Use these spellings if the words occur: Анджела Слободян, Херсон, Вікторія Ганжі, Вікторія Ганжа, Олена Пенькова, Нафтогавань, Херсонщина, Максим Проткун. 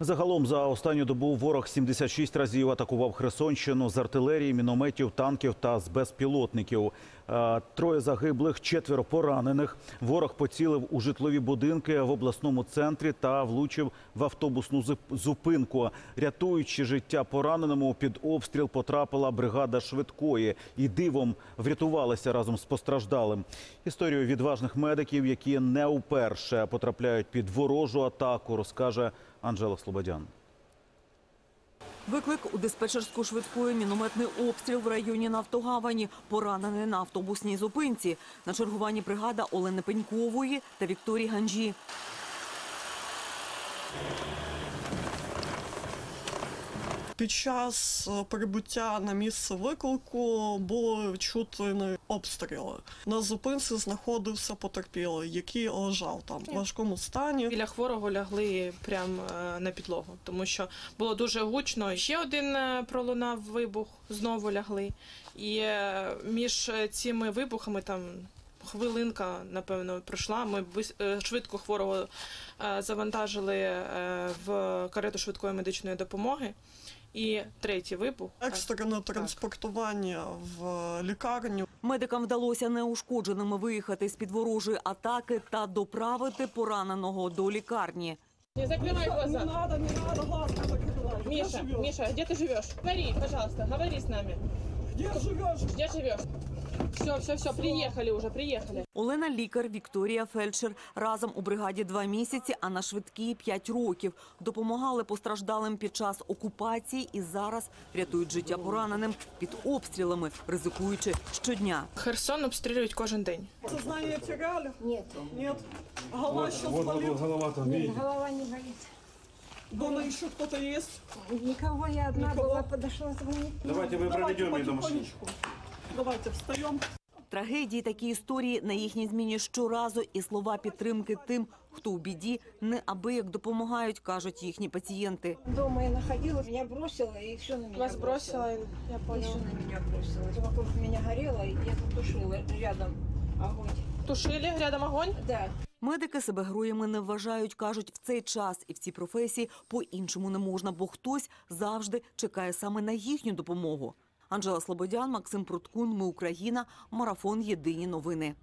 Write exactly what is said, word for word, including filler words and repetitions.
Загалом за останню добу ворог сімдесят шість разів атакував Херсонщину з артилерії, мінометів, танків та з безпілотників. Троє загиблих, четверо поранених. Ворог поцілив у житлові будинки в обласному центрі та влучив в автобусну зупинку. Рятуючи життя пораненому, під обстріл потрапила бригада швидкої і дивом врятувалася разом з постраждалим. Історію відважних медиків, які не вперше потрапляють під ворожу атаку, розкаже Анджела Слободян. Виклик у диспетчерську швидкої, мінометний обстріл в районі Нафтогавані, поранений на автобусній зупинці. На чергуванні бригада Олени Пенькової та Вікторії Ганжі. Під час прибуття на місце виклику було чути обстріли. На зупинці знаходився потерпілий, який лежав там в важкому стані. Біля хворого лягли прямо на підлогу, тому що було дуже гучно. Ще один пролунав вибух, знову лягли. І між цими вибухами там хвилинка, напевно, пройшла. Ми швидко хворого завантажили в карету швидкої медичної допомоги. І третій вибух. Екстрене транспортування в лікарню. Медикам вдалося неушкодженими виїхати з-під ворожої атаки та доправити пораненого до лікарні. Не закривай очі. Не треба, не треба, глазки закривай. Міша, Міша, де ти живеш? Говори, пожалуйста, говори з нами. Де живеш? Де живеш? Все, все, все, приїхали вже, приїхали. Олена – лікар, Вікторія – фельдшер. Разом у бригаді два місяці, а на швидкій – п'ять років. Допомагали постраждалим під час окупації і зараз рятують життя пораненим під обстрілами, ризикуючи щодня. Херсон обстрілюють кожен день. Сознання теряли? Ні. Ні. Голова ще болить? Голова там, видите? Ні, голова не болить. Дома еще кто-то есть? Никого, я одна была, подошла звонить. Давайте мы проведем ее до машины. Давайте встаємо. Трагедії, такі історії на їхній зміні щоразу, і слова підтримки тим, хто у біді, неабияк допомагають, кажуть їхні пацієнти. Дома я знаходила, мене бросило, і все на мене бросило. Вас бросило, я поняла. І все на мене бросило. Це вокруг мене горіло, і я тут тушила рядом огонь. Тушили рядом огонь? Так. Медики себе героями не вважають, кажуть, в цей час і в цій професії по-іншому не можна, бо хтось завжди чекає саме на їхню допомогу. Анджела Слободян, Максим Проткун, Ми - Україна, марафон «Єдині новини».